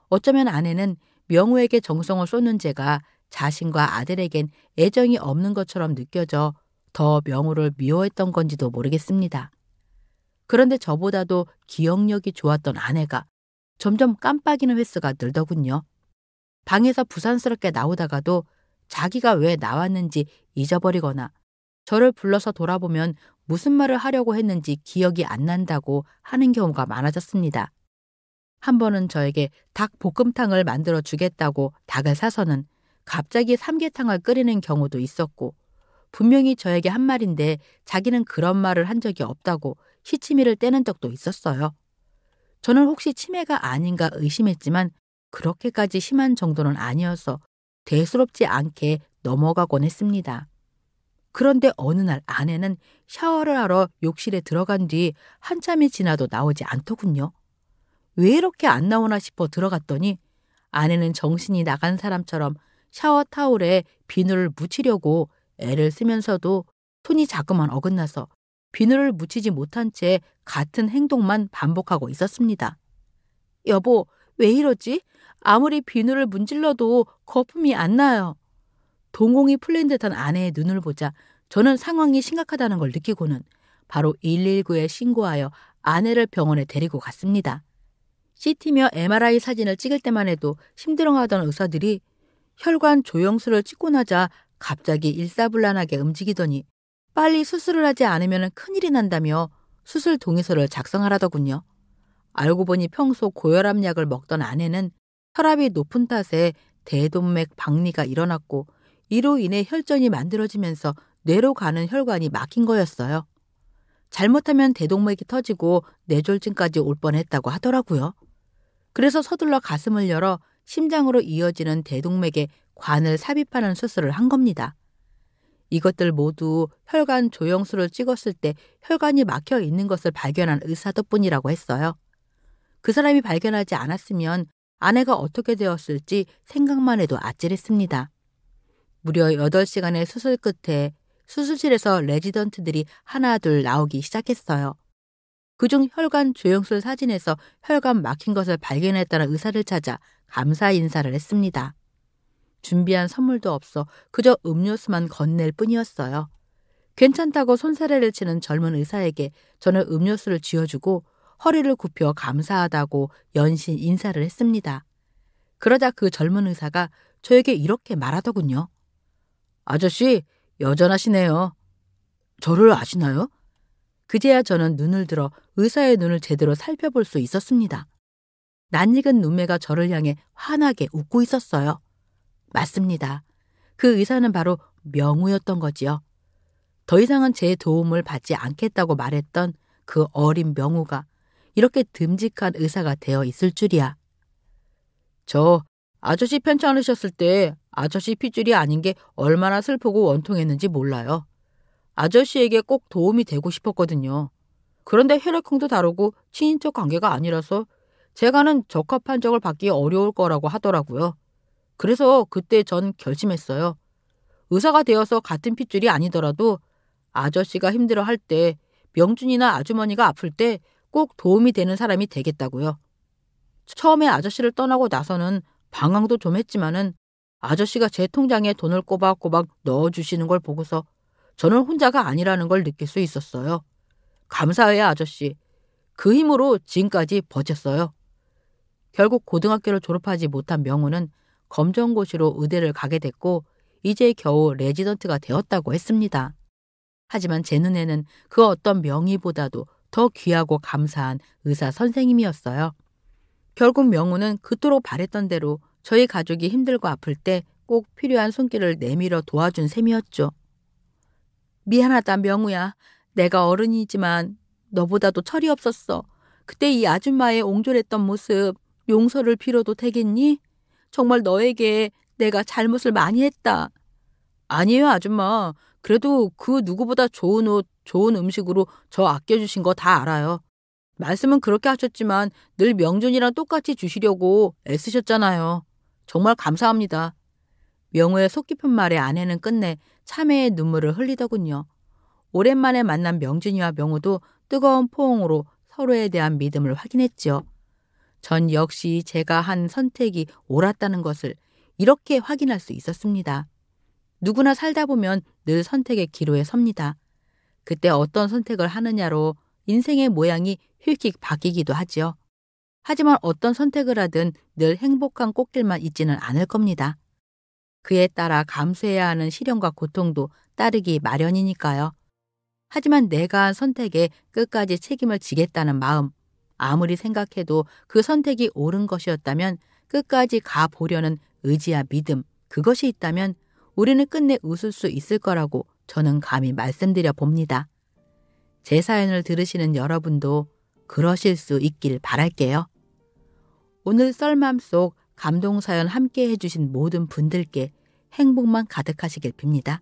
어쩌면 아내는 명우에게 정성을 쏟는 제가 자신과 아들에겐 애정이 없는 것처럼 느껴져 더 명우를 미워했던 건지도 모르겠습니다. 그런데 저보다도 기억력이 좋았던 아내가 점점 깜빡이는 횟수가 늘더군요. 방에서 부산스럽게 나오다가도 자기가 왜 나왔는지 잊어버리거나 저를 불러서 돌아보면 무슨 말을 하려고 했는지 기억이 안 난다고 하는 경우가 많아졌습니다. 한 번은 저에게 닭볶음탕을 만들어 주겠다고 닭을 사서는 갑자기 삼계탕을 끓이는 경우도 있었고 분명히 저에게 한 말인데 자기는 그런 말을 한 적이 없다고 시치미를 떼는 적도 있었어요. 저는 혹시 치매가 아닌가 의심했지만 그렇게까지 심한 정도는 아니어서 대수롭지 않게 넘어가곤 했습니다. 그런데 어느 날 아내는 샤워를 하러 욕실에 들어간 뒤 한참이 지나도 나오지 않더군요. 왜 이렇게 안 나오나 싶어 들어갔더니 아내는 정신이 나간 사람처럼 샤워 타올에 비누를 묻히려고 애를 쓰면서도 손이 자꾸만 어긋나서 비누를 묻히지 못한 채 같은 행동만 반복하고 있었습니다. 여보, 왜 이러지? 아무리 비누를 문질러도 거품이 안 나요. 동공이 풀린 듯한 아내의 눈을 보자 저는 상황이 심각하다는 걸 느끼고는 바로 119에 신고하여 아내를 병원에 데리고 갔습니다. CT며 MRI 사진을 찍을 때만 해도 힘들어하던 의사들이 혈관 조영술을 찍고 나자 갑자기 일사불란하게 움직이더니 빨리 수술을 하지 않으면 큰일이 난다며 수술 동의서를 작성하라더군요. 알고 보니 평소 고혈압 약을 먹던 아내는 혈압이 높은 탓에 대동맥 박리가 일어났고 이로 인해 혈전이 만들어지면서 뇌로 가는 혈관이 막힌 거였어요. 잘못하면 대동맥이 터지고 뇌졸중까지 올 뻔했다고 하더라고요. 그래서 서둘러 가슴을 열어 심장으로 이어지는 대동맥에 관을 삽입하는 수술을 한 겁니다. 이것들 모두 혈관 조영술을 찍었을 때 혈관이 막혀 있는 것을 발견한 의사 덕분이라고 했어요. 그 사람이 발견하지 않았으면 아내가 어떻게 되었을지 생각만 해도 아찔했습니다. 무려 8시간의 수술 끝에 수술실에서 레지던트들이 하나 둘 나오기 시작했어요. 그중 혈관 조영술 사진에서 혈관 막힌 것을 발견했다는 의사를 찾아 감사 인사를 했습니다. 준비한 선물도 없어 그저 음료수만 건넬 뿐이었어요. 괜찮다고 손사래를 치는 젊은 의사에게 저는 음료수를 쥐어주고 허리를 굽혀 감사하다고 연신 인사를 했습니다. 그러자 그 젊은 의사가 저에게 이렇게 말하더군요. 아저씨, 여전하시네요. 저를 아시나요? 그제야 저는 눈을 들어 의사의 눈을 제대로 살펴볼 수 있었습니다. 낯익은 눈매가 저를 향해 환하게 웃고 있었어요. 맞습니다. 그 의사는 바로 명우였던 거지요. 더 이상은 제 도움을 받지 않겠다고 말했던 그 어린 명우가 이렇게 듬직한 의사가 되어 있을 줄이야. 저 아저씨 편찮으셨을 때 아저씨 핏줄이 아닌 게 얼마나 슬프고 원통했는지 몰라요. 아저씨에게 꼭 도움이 되고 싶었거든요. 그런데 혈액형도 다르고 친인척 관계가 아니라서 제가는 적합 판정을 받기 어려울 거라고 하더라고요. 그래서 그때 전 결심했어요. 의사가 되어서 같은 핏줄이 아니더라도 아저씨가 힘들어할 때, 명준이나 아주머니가 아플 때 꼭 도움이 되는 사람이 되겠다고요. 처음에 아저씨를 떠나고 나서는 방황도 좀 했지만은 아저씨가 제 통장에 돈을 꼬박꼬박 넣어주시는 걸 보고서 저는 혼자가 아니라는 걸 느낄 수 있었어요. 감사해요, 아저씨. 그 힘으로 지금까지 버텼어요. 결국 고등학교를 졸업하지 못한 명우는 검정고시로 의대를 가게 됐고 이제 겨우 레지던트가 되었다고 했습니다. 하지만 제 눈에는 그 어떤 명의보다도 더 귀하고 감사한 의사 선생님이었어요. 결국 명우는 그토록 바랬던 대로 저희 가족이 힘들고 아플 때 꼭 필요한 손길을 내밀어 도와준 셈이었죠. 미안하다, 명우야. 내가 어른이지만 너보다도 철이 없었어. 그때 이 아줌마의 옹졸했던 모습 용서를 빌어도 되겠니? 정말 너에게 내가 잘못을 많이 했다. 아니에요, 아줌마. 그래도 그 누구보다 좋은 옷, 좋은 음식으로 저 아껴주신 거 다 알아요. 말씀은 그렇게 하셨지만 늘 명준이랑 똑같이 주시려고 애쓰셨잖아요. 정말 감사합니다. 명우의 속 깊은 말에 아내는 끝내 참회의 눈물을 흘리더군요. 오랜만에 만난 명준이와 명우도 뜨거운 포옹으로 서로에 대한 믿음을 확인했지요. 전 역시 제가 한 선택이 옳았다는 것을 이렇게 확인할 수 있었습니다. 누구나 살다 보면 늘 선택의 기로에 섭니다. 그때 어떤 선택을 하느냐로 인생의 모양이 휙휙 바뀌기도 하지요. 하지만 어떤 선택을 하든 늘 행복한 꽃길만 있지는 않을 겁니다. 그에 따라 감수해야 하는 시련과 고통도 따르기 마련이니까요. 하지만 내가 한 선택에 끝까지 책임을 지겠다는 마음, 아무리 생각해도 그 선택이 옳은 것이었다면 끝까지 가보려는 의지와 믿음, 그것이 있다면 우리는 끝내 웃을 수 있을 거라고 저는 감히 말씀드려 봅니다. 제 사연을 들으시는 여러분도 그러실 수 있길 바랄게요. 오늘 썰맘 속 감동사연 함께 해주신 모든 분들께 행복만 가득하시길 빕니다.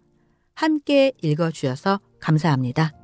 함께 읽어주셔서 감사합니다.